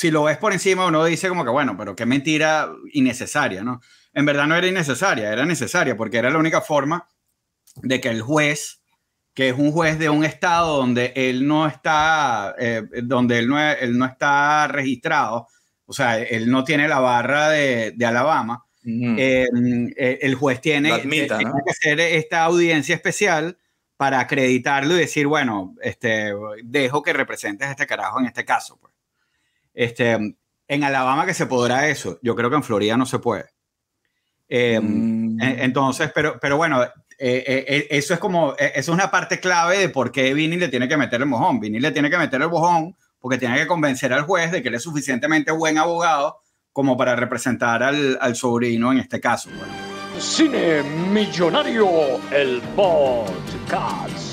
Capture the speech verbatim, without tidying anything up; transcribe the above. si lo ves por encima, uno dice como que, bueno, pero qué mentira innecesaria, ¿no? En verdad no era innecesaria, era necesaria, porque era la única forma de que el juez, que es un juez de un estado donde él no está, eh, donde él no, él no está registrado, o sea, él no tiene la barra de, de Alabama, uh-huh. eh, el juez tiene, admita, tiene, ¿no?, que hacer esta audiencia especial para acreditarlo y decir, bueno, este, dejo que representes a este carajo en este caso, pues. Este, en Alabama que se podrá eso, yo creo que en Florida no se puede. Eh, mm. Entonces, pero, pero bueno, eh, eh, eso es como, eh, eso es una parte clave de por qué Vinny le tiene que meter el mojón. Vinny le tiene que meter el mojón porque tiene que convencer al juez de que él es suficientemente buen abogado como para representar al, al sobrino en este caso. Bueno. Cine Millonario, el podcast.